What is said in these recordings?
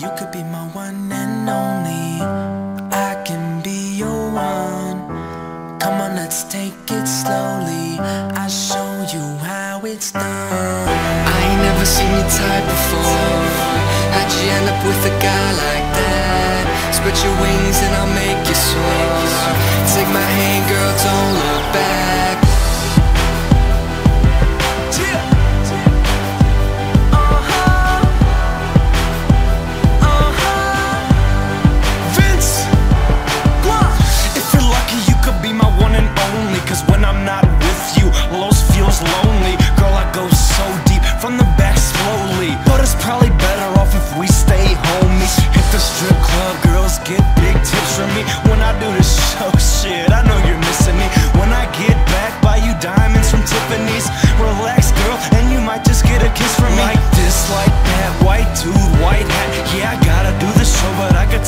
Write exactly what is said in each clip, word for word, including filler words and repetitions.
You could be my one and only, I can be your one. Come on, let's take it slowly, I'll show you how it's done. I ain't never seen your type before. How'd you end up with a guy like that? Spread your wings and I'll make you soar. Take my hand, girl, don't look back.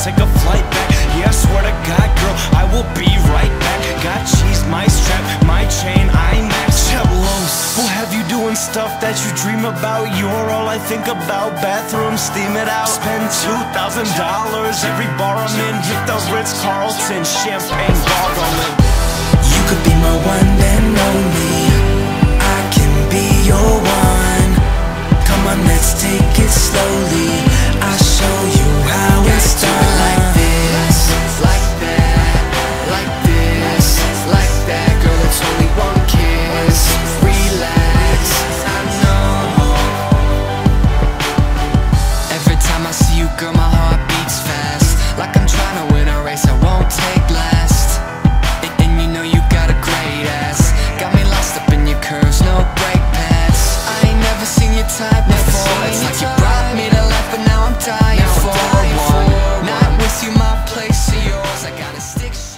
Take a flight back, yeah, I swear to God, girl, I will be right back. Got cheese, my strap, my chain, I match. Tableaus will have you doing stuff that you dream about. You're all I think about, bathroom, steam it out. Spend two thousand dollars every bar I'm in. Hit the Ritz Carlton, champagne bar rolling. You could be my one and only, I can be your one. Come on, let's take it slowly, I'll show you how it's done. Dying for one, not with you, my place to yours. I gotta stick.